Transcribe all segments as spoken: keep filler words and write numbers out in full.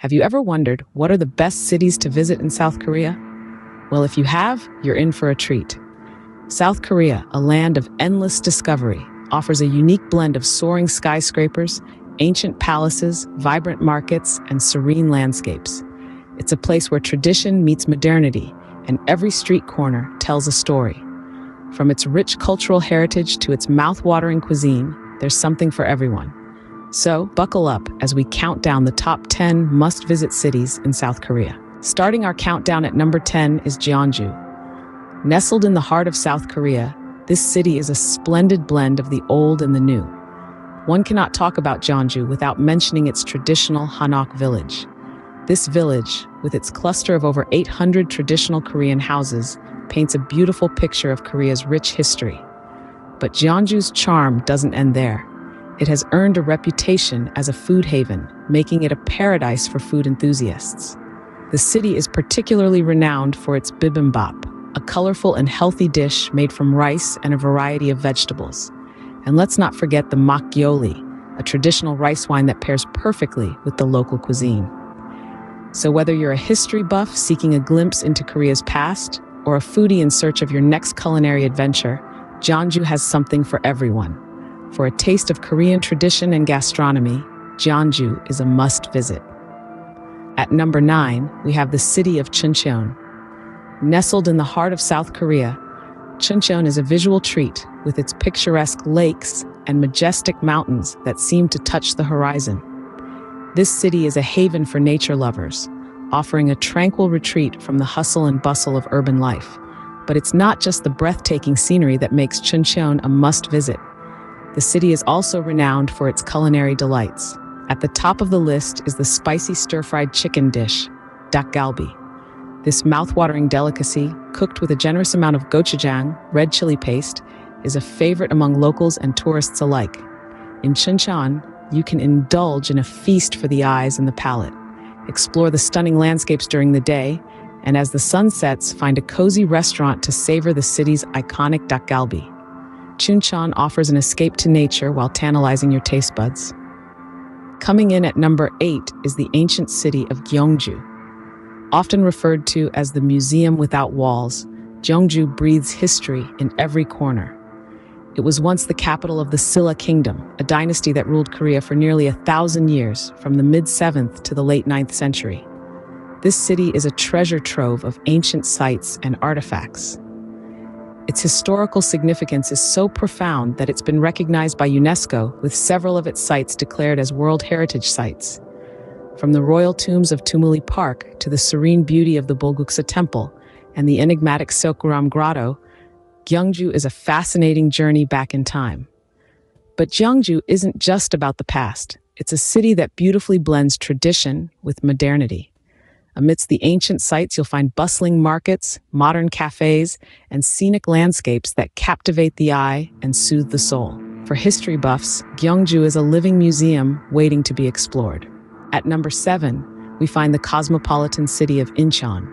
Have you ever wondered what are the best cities to visit in South Korea? Well, if you have, you're in for a treat. South Korea, a land of endless discovery, offers a unique blend of soaring skyscrapers, ancient palaces, vibrant markets, and serene landscapes. It's a place where tradition meets modernity, and every street corner tells a story. From its rich cultural heritage to its mouth-watering cuisine, there's something for everyone. So, buckle up as we count down the top ten must-visit cities in South Korea. Starting our countdown at number ten is Jeonju. Nestled in the heart of South Korea, this city is a splendid blend of the old and the new. One cannot talk about Jeonju without mentioning its traditional hanok village. This village, with its cluster of over eight hundred traditional Korean houses, paints a beautiful picture of Korea's rich history. But Jeonju's charm doesn't end there. It has earned a reputation as a food haven, making it a paradise for food enthusiasts. The city is particularly renowned for its bibimbap, a colorful and healthy dish made from rice and a variety of vegetables. And let's not forget the makgeolli, a traditional rice wine that pairs perfectly with the local cuisine. So whether you're a history buff seeking a glimpse into Korea's past, or a foodie in search of your next culinary adventure, Jeonju has something for everyone. For a taste of Korean tradition and gastronomy, Jeonju is a must-visit. At number nine, we have the city of Chuncheon. Nestled in the heart of South Korea, Chuncheon is a visual treat with its picturesque lakes and majestic mountains that seem to touch the horizon. This city is a haven for nature lovers, offering a tranquil retreat from the hustle and bustle of urban life. But it's not just the breathtaking scenery that makes Chuncheon a must-visit. The city is also renowned for its culinary delights. At the top of the list is the spicy stir-fried chicken dish, dakgalbi. This mouth-watering delicacy, cooked with a generous amount of gochujang, red chili paste, is a favorite among locals and tourists alike. In Chuncheon, you can indulge in a feast for the eyes and the palate. Explore the stunning landscapes during the day, and as the sun sets, find a cozy restaurant to savor the city's iconic dakgalbi. Chuncheon offers an escape to nature while tantalizing your taste buds. Coming in at number eight is the ancient city of Gyeongju. Often referred to as the museum without walls, Gyeongju breathes history in every corner. It was once the capital of the Silla Kingdom, a dynasty that ruled Korea for nearly a thousand years, from the mid seventh to the late ninth century. This city is a treasure trove of ancient sites and artifacts. Its historical significance is so profound that it's been recognized by UNESCO, with several of its sites declared as World Heritage Sites. From the royal tombs of Tumuli Park to the serene beauty of the Bulguksa Temple and the enigmatic Seokguram Grotto, Gyeongju is a fascinating journey back in time. But Gyeongju isn't just about the past. It's a city that beautifully blends tradition with modernity. Amidst the ancient sites, you'll find bustling markets, modern cafes, and scenic landscapes that captivate the eye and soothe the soul. For history buffs, Gyeongju is a living museum waiting to be explored. At number seven, we find the cosmopolitan city of Incheon.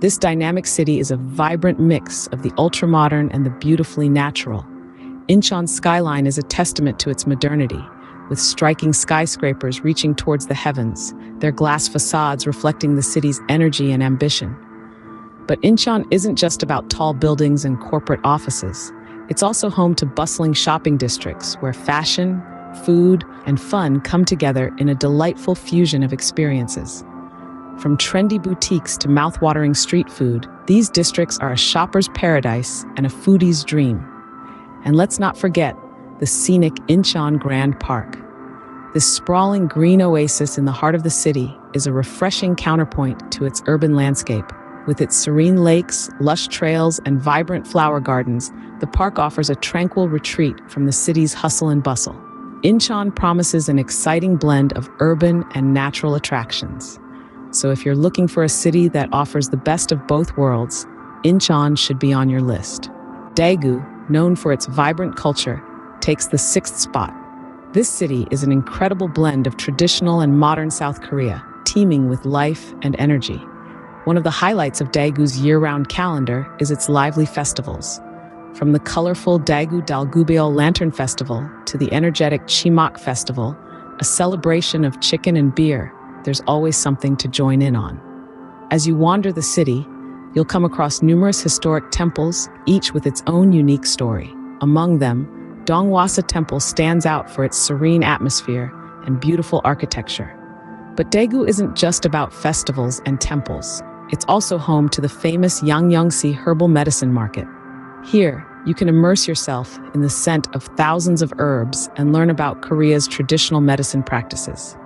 This dynamic city is a vibrant mix of the ultra-modern and the beautifully natural. Incheon's skyline is a testament to its modernity, with striking skyscrapers reaching towards the heavens, their glass facades reflecting the city's energy and ambition. But Incheon isn't just about tall buildings and corporate offices. It's also home to bustling shopping districts where fashion, food, and fun come together in a delightful fusion of experiences. From trendy boutiques to mouth-watering street food, these districts are a shopper's paradise and a foodie's dream. And let's not forget the scenic Incheon Grand Park. This sprawling green oasis in the heart of the city is a refreshing counterpoint to its urban landscape. With its serene lakes, lush trails, and vibrant flower gardens, the park offers a tranquil retreat from the city's hustle and bustle. Incheon promises an exciting blend of urban and natural attractions. So if you're looking for a city that offers the best of both worlds, Incheon should be on your list. Daegu, known for its vibrant culture, takes the sixth spot. This city is an incredible blend of traditional and modern South Korea, teeming with life and energy. One of the highlights of Daegu's year-round calendar is its lively festivals. From the colorful Daegu Dalgubeol Lantern Festival to the energetic Chimak Festival, a celebration of chicken and beer, there's always something to join in on. As you wander the city, you'll come across numerous historic temples, each with its own unique story. Among them, Donghwasa Temple stands out for its serene atmosphere and beautiful architecture. But Daegu isn't just about festivals and temples. It's also home to the famous Yangnyeongsi herbal medicine market. Here, you can immerse yourself in the scent of thousands of herbs and learn about Korea's traditional medicine practices.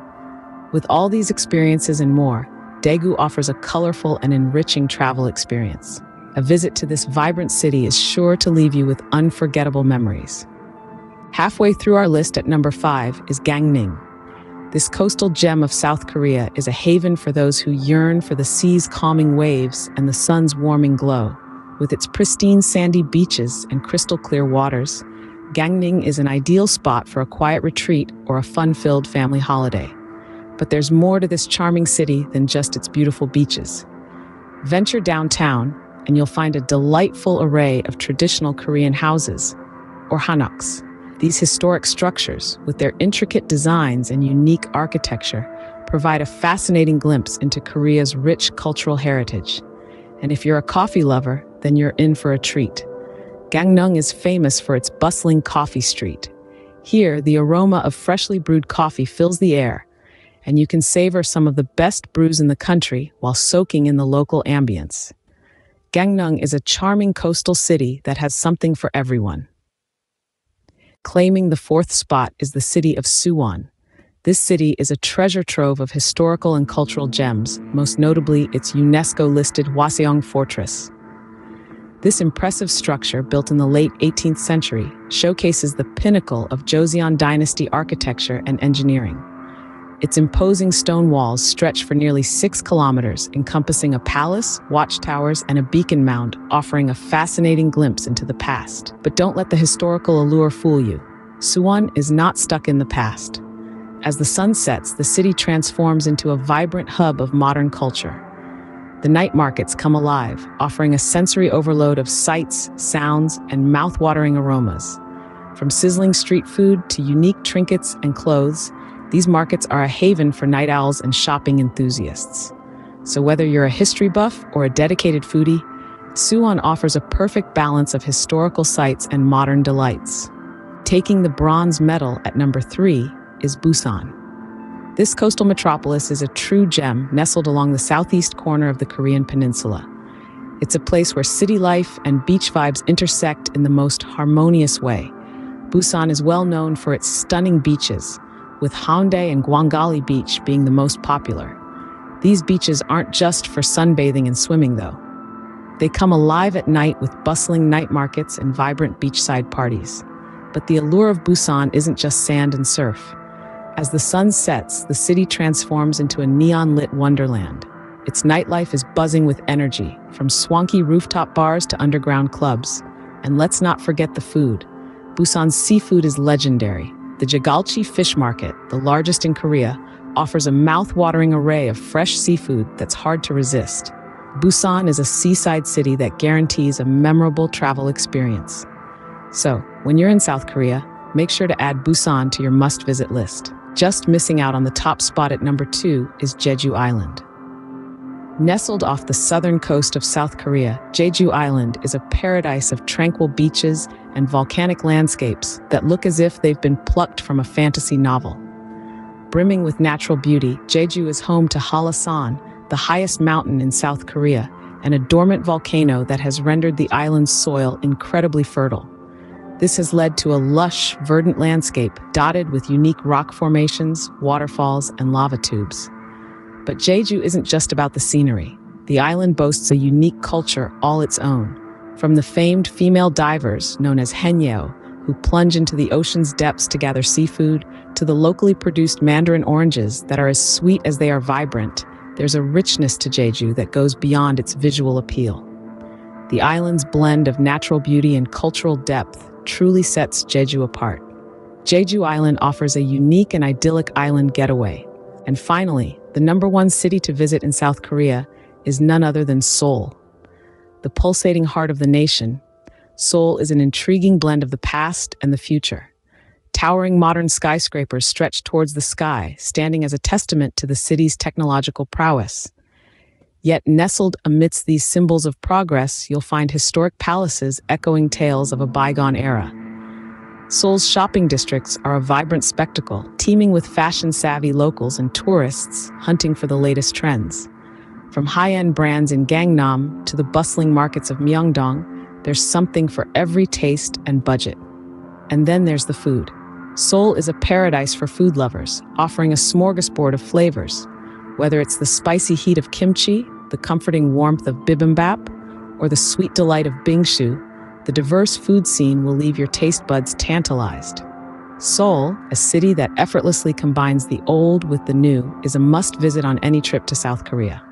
With all these experiences and more, Daegu offers a colorful and enriching travel experience. A visit to this vibrant city is sure to leave you with unforgettable memories. Halfway through our list at number five is Gangneung. This coastal gem of South Korea is a haven for those who yearn for the sea's calming waves and the sun's warming glow. With its pristine sandy beaches and crystal clear waters, Gangneung is an ideal spot for a quiet retreat or a fun-filled family holiday. But there's more to this charming city than just its beautiful beaches. Venture downtown, and you'll find a delightful array of traditional Korean houses, or hanoks. These historic structures, with their intricate designs and unique architecture, provide a fascinating glimpse into Korea's rich cultural heritage. And if you're a coffee lover, then you're in for a treat. Gangneung is famous for its bustling coffee street. Here, the aroma of freshly brewed coffee fills the air, and you can savor some of the best brews in the country while soaking in the local ambience. Gangneung is a charming coastal city that has something for everyone. Claiming the fourth spot is the city of Suwon. This city is a treasure trove of historical and cultural gems, most notably its UNESCO-listed Hwaseong Fortress. This impressive structure, built in the late eighteenth century, showcases the pinnacle of Joseon Dynasty architecture and engineering. Its imposing stone walls stretch for nearly six kilometers, encompassing a palace, watchtowers, and a beacon mound, offering a fascinating glimpse into the past. But don't let the historical allure fool you. Suwon is not stuck in the past. As the sun sets, the city transforms into a vibrant hub of modern culture. The night markets come alive, offering a sensory overload of sights, sounds, and mouth-watering aromas. From sizzling street food to unique trinkets and clothes, these markets are a haven for night owls and shopping enthusiasts. So whether you're a history buff or a dedicated foodie, Suwon offers a perfect balance of historical sights and modern delights. Taking the bronze medal at number three is Busan. This coastal metropolis is a true gem nestled along the southeast corner of the Korean peninsula. It's a place where city life and beach vibes intersect in the most harmonious way. Busan is well known for its stunning beaches, with Haeundae and Gwangalli Beach being the most popular. These beaches aren't just for sunbathing and swimming, though. They come alive at night with bustling night markets and vibrant beachside parties. But the allure of Busan isn't just sand and surf. As the sun sets, the city transforms into a neon-lit wonderland. Its nightlife is buzzing with energy, from swanky rooftop bars to underground clubs. And let's not forget the food. Busan's seafood is legendary. The Jagalchi Fish Market, the largest in Korea, offers a mouth-watering array of fresh seafood that's hard to resist. Busan is a seaside city that guarantees a memorable travel experience. So, when you're in South Korea, make sure to add Busan to your must-visit list. Just missing out on the top spot at number two is Jeju Island. Nestled off the southern coast of South Korea, Jeju Island is a paradise of tranquil beaches and volcanic landscapes that look as if they've been plucked from a fantasy novel. Brimming with natural beauty, Jeju is home to Halasan, the highest mountain in South Korea, and a dormant volcano that has rendered the island's soil incredibly fertile. This has led to a lush, verdant landscape dotted with unique rock formations, waterfalls, and lava tubes. But Jeju isn't just about the scenery. The island boasts a unique culture all its own. From the famed female divers, known as haenyeo, who plunge into the ocean's depths to gather seafood, to the locally produced mandarin oranges that are as sweet as they are vibrant, there's a richness to Jeju that goes beyond its visual appeal. The island's blend of natural beauty and cultural depth truly sets Jeju apart. Jeju Island offers a unique and idyllic island getaway. And finally, the number one city to visit in South Korea is none other than Seoul. The pulsating heart of the nation, Seoul is an intriguing blend of the past and the future. Towering modern skyscrapers stretch towards the sky, standing as a testament to the city's technological prowess. Yet nestled amidst these symbols of progress, you'll find historic palaces echoing tales of a bygone era. Seoul's shopping districts are a vibrant spectacle, teeming with fashion-savvy locals and tourists hunting for the latest trends. From high-end brands in Gangnam to the bustling markets of Myeongdong, there's something for every taste and budget. And then there's the food. Seoul is a paradise for food lovers, offering a smorgasbord of flavors. Whether it's the spicy heat of kimchi, the comforting warmth of bibimbap, or the sweet delight of bingshu, the diverse food scene will leave your taste buds tantalized. Seoul, a city that effortlessly combines the old with the new, is a must-visit on any trip to South Korea.